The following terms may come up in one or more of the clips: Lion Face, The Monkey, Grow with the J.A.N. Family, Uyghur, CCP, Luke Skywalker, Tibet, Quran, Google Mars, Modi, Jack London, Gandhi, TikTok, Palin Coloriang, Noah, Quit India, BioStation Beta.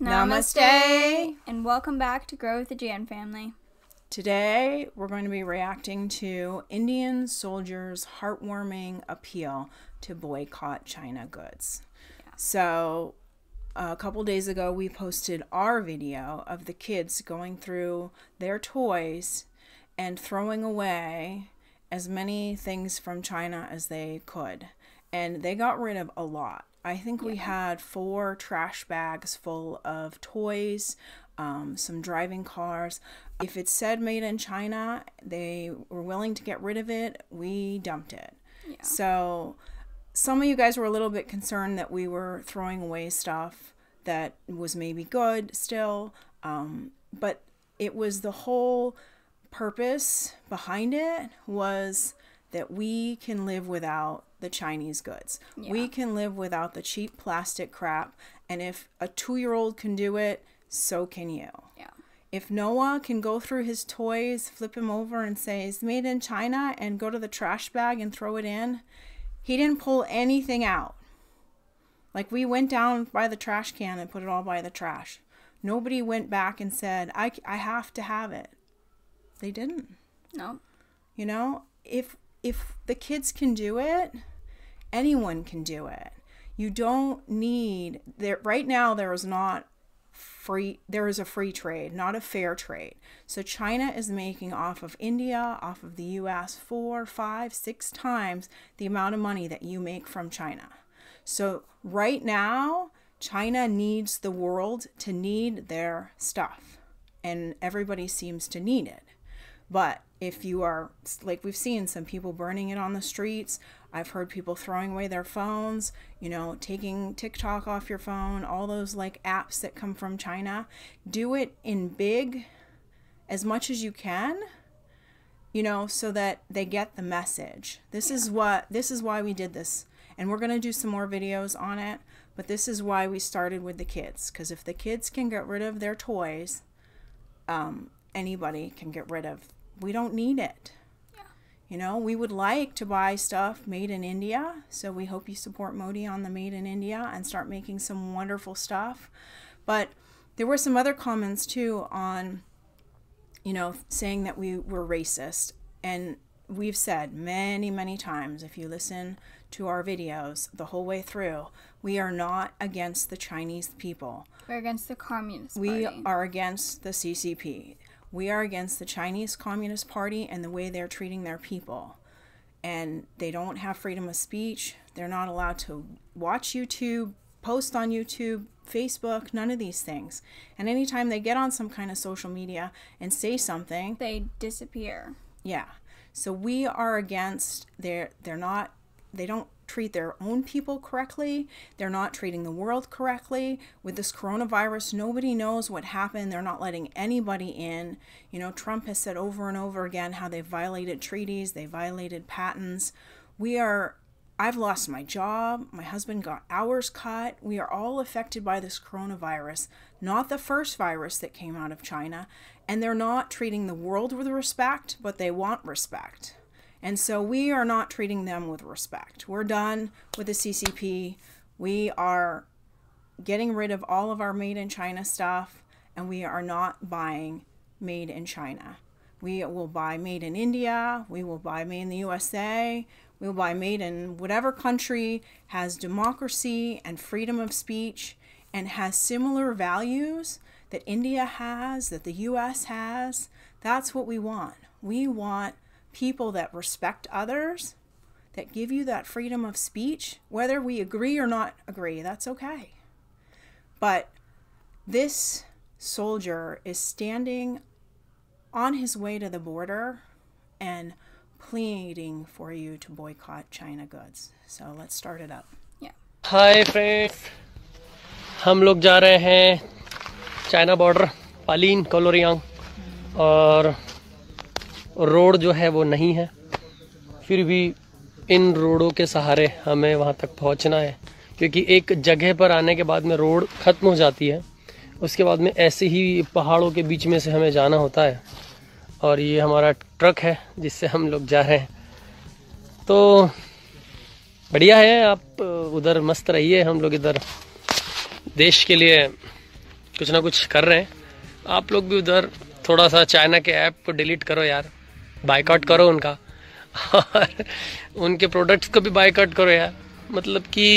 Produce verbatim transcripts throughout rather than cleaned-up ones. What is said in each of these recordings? Namaste! And welcome back to Grow with the Jan Family. Today, we're going to be reacting to Indian soldiers' heartwarming appeal to boycott China goods. Yeah. So, a couple days ago, we posted our video of the kids going through their toys and throwing away as many things from China as they could. And they got rid of a lot. I think we yeah. had four trash bags full of toys, um, some driving cars. If it said made in China, they were willing to get rid of it. We dumped it. Yeah. So some of you guys were a little bit concerned that we were throwing away stuff that was maybe good still. Um, but it was the whole purpose behind it was that we can live without the Chinese goods. Yeah. We can live without the cheap plastic crap, and if a two-year-old can do it, so can you. Yeah. If Noah can go through his toys, flip him over and say, it's made in China, and go to the trash bag and throw it in, he didn't pull anything out. Like, we went down by the trash can and put it all by the trash. Nobody went back and said, I, I have to have it. They didn't. No. You know, if... If the kids can do it, anyone can do it. You don't need there right now. There is not free. There is a free trade, not a fair trade. So China is making off of India, off of the U S four, five, six times the amount of money that you make from China. So right now, China needs the world to need their stuff, and everybody seems to need it. But if you are, like we've seen some people burning it on the streets, I've heard people throwing away their phones, you know, taking TikTok off your phone, all those like apps that come from China, do it in big as much as you can, you know, so that they get the message. This yeah. is what, this is why we did this. And we're going to do some more videos on it, but this is why we started with the kids. Because if the kids can get rid of their toys, um, anybody can get rid of. We don't need it. Yeah. You know, we would like to buy stuff made in India. So we hope you support Modi on the Made in India and start making some wonderful stuff. But there were some other comments too on, you know, saying that we were racist. And we've said many, many times, if you listen to our videos the whole way through, we are not against the Chinese people. We're against the Communist Party. We are against the C C P. We are against the Chinese Communist Party and the way they're treating their people. And they don't have freedom of speech. They're not allowed to watch YouTube, post on YouTube, Facebook, none of these things. And anytime they get on some kind of social media and say something, they disappear. Yeah. So we are against, they're, they're not, they don't treat their own people correctly. They're not treating the world correctly. With this coronavirus, nobody knows what happened. They're not letting anybody in. You know, Trump has said over and over again how they violated treaties, they violated patents. We are, I've lost my job. My husband got hours cut. We are all affected by this coronavirus, not the first virus that came out of China. And they're not treating the world with respect, but they want respect. And so we are not treating them with respect. We're done with the C C P. We are getting rid of all of our made in China stuff, and we are not buying made in China. We will buy made in India. We will buy made in the U S A. We will buy made in whatever country has democracy and freedom of speech and has similar values that India has, that the U S has. That's what we want. We want people that respect others, that give you that freedom of speech, whether we agree or not agree, that's okay. But this soldier is standing on his way to the border and pleading for you to boycott China goods. So let's start it up. Yeah. Hi friends, हम लोग जा रहे हैं China border, Palin Coloriang, और road जो है वो नहीं है, फिर भी इन रोडों के सहारे हमें वहाँ तक पहुँचना है, क्योंकि एक जगह पर आने के बाद में रोड ख़त्म हो जाती है, उसके बाद में ऐसे ही पहाड़ों के बीच में से हमें जाना होता है और ये हमारा ट्रक है जिससे हम लोग जा रहे हैं। तो बढ़िया है, आप उधर मस्त रहिए, हम लोग इधर देश के लिए कुछ ना कुछ कर रहे हैं। आप लोग भी उधर थोड़ा सा चाइना के ऐप को डिलीट करो यार, बायकॉट करो उनका, और उनके प्रोडक्ट्स को भी बायकॉट करो यार। मतलब कि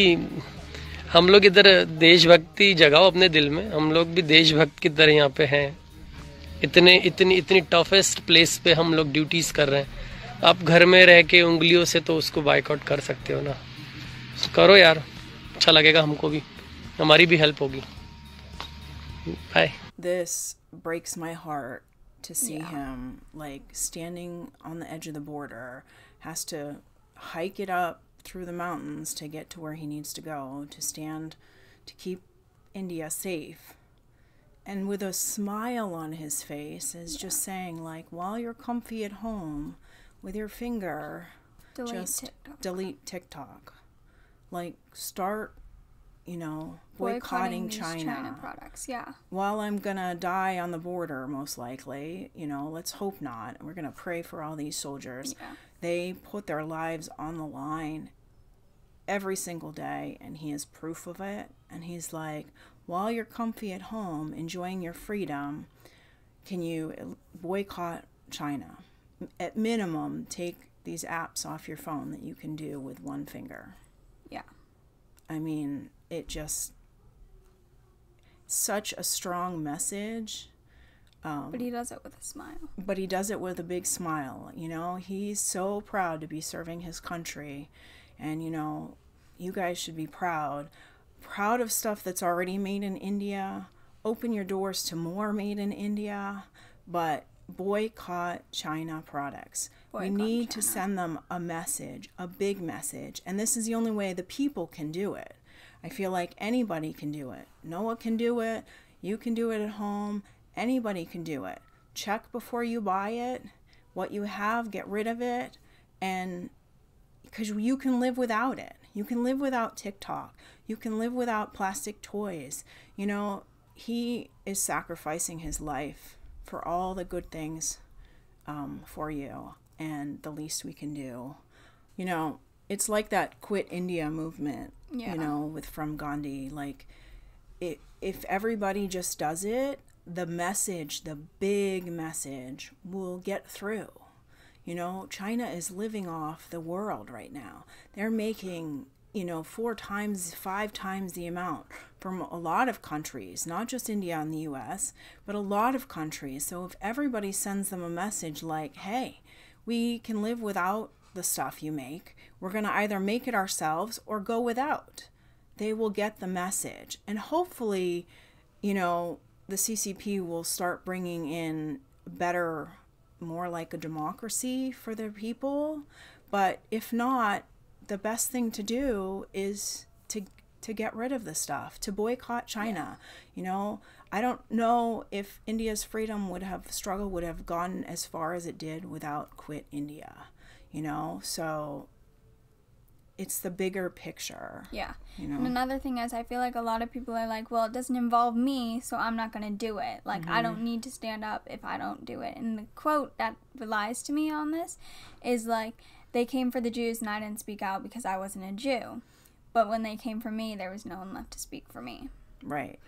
हम लोग इधर देशभक्ति जगाओ अपने दिल में, हम लोग भी देशभक्त की तरह यहाँ पे हैं। इतने इतनी इतनी टफेस्ट प्लेस पे हम लोग ड्यूटीज़ कर रहे हैं। आप घर में रह के उंगलियों से तो उसको बायकॉट कर सकते हो ना, करो यार, अच्छा लगेगा हमको भी, हमारी भी हेल्प होगी। Bye. This breaks my heart to see yeah. him like standing on the edge of the border, has to hike it up through the mountains to get to where he needs to go to stand to keep India safe, and with a smile on his face is yeah. just saying like, while you're comfy at home with your finger, delete just TikTok. delete TikTok, like start you know, boycotting, boycotting China. China products, yeah. While I'm gonna die on the border, most likely, you know, let's hope not. We're gonna pray for all these soldiers. Yeah. They put their lives on the line every single day, and he is proof of it. And he's like, while you're comfy at home, enjoying your freedom, can you boycott China? At minimum, take these apps off your phone that you can do with one finger. Yeah. I mean... It just such a strong message, um, but he does it with a smile. But he does it with a big smile. You know, he's so proud to be serving his country, and you know, you guys should be proud, proud of stuff that's already made in India. Open your doors to more made in India, but boycott China products. Boycott we need China. to send them a message, a big message, and this is the only way the people can do it. I feel like anybody can do it. Noah can do it. You can do it at home. Anybody can do it. Check before you buy it. What you have, get rid of it. And because you can live without it. You can live without TikTok. You can live without plastic toys. You know, he is sacrificing his life for all the good things um, for you. And the least we can do, you know, it's like that Quit India movement, yeah. you know, with from Gandhi. Like, it, if everybody just does it, the message, the big message, will get through. You know, China is living off the world right now. They're making, you know, four times, five times the amount from a lot of countries, not just India and the U S, but a lot of countries. So if everybody sends them a message like, hey, we can live without the stuff you make, we're going to either make it ourselves or go without, they will get the message. And hopefully, you know, the C C P will start bringing in better, more like a democracy for their people. But if not, the best thing to do is to to get rid of the stuff, to boycott China. Yeah. You know, I don't know if India's freedom would have struggle would have gone as far as it did without Quit India. You know, so it's the bigger picture. Yeah. You know? And another thing is, I feel like a lot of people are like, well, it doesn't involve me, so I'm not going to do it. Like, mm-hmm. I don't need to stand up if I don't do it. And the quote that relies to me on this is like, they came for the Jews and I didn't speak out because I wasn't a Jew. But when they came for me, there was no one left to speak for me. Right.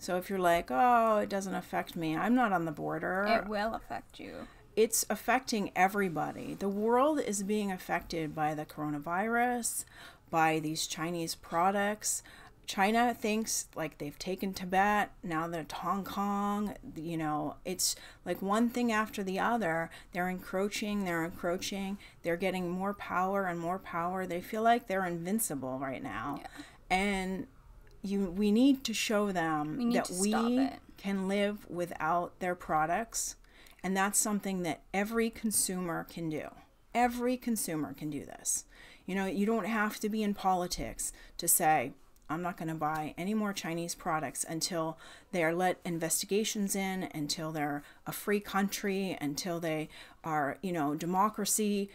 So if you're like, oh, it doesn't affect me, I'm not on the border. It will affect you. It's affecting everybody. The world is being affected by the coronavirus, by these Chinese products. China thinks like they've taken Tibet, now they're Hong Kong, you know, it's like one thing after the other. They're encroaching, they're encroaching, they're getting more power and more power. They feel like they're invincible right now. Yeah. And you, we need to show them we that we can live without their products. And that's something that every consumer can do. Every consumer can do this. You know, you don't have to be in politics to say, I'm not going to buy any more Chinese products until they are let investigations in, until they're a free country, until they are, you know, democracy.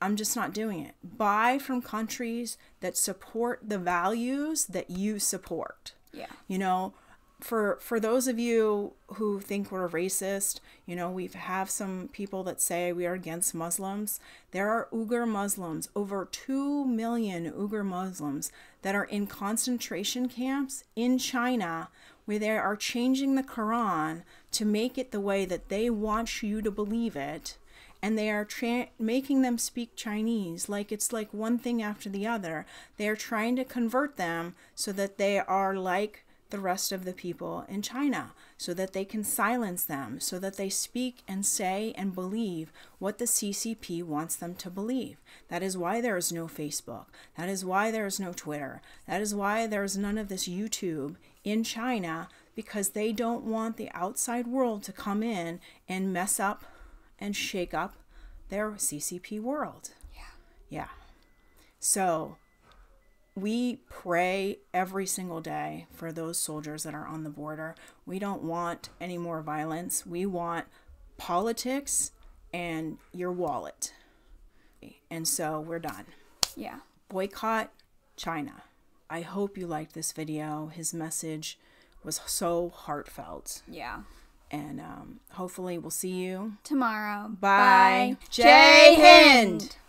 I'm just not doing it. Buy from countries that support the values that you support. Yeah. You know, for for those of you who think we're racist, you know, we have some people that say we are against Muslims. There are Uyghur Muslims, over two million Uyghur Muslims that are in concentration camps in China, where they are changing the Quran to make it the way that they want you to believe it. And they are tra making them speak Chinese, like it's like one thing after the other. They are trying to convert them so that they are like the rest of the people in China, so that they can silence them, so that they speak and say and believe what the C C P wants them to believe. That is why there is no Facebook. That is why there is no Twitter. That is why there is none of this YouTube in China, because they don't want the outside world to come in and mess up and shake up their C C P world. Yeah. Yeah. So we pray every single day for those soldiers that are on the border. We don't want any more violence. We want politics and your wallet. And so we're done. Yeah. Boycott China. I hope you liked this video. His message was so heartfelt. Yeah. And um, hopefully we'll see you tomorrow. Bye. Bye. Jai Hind.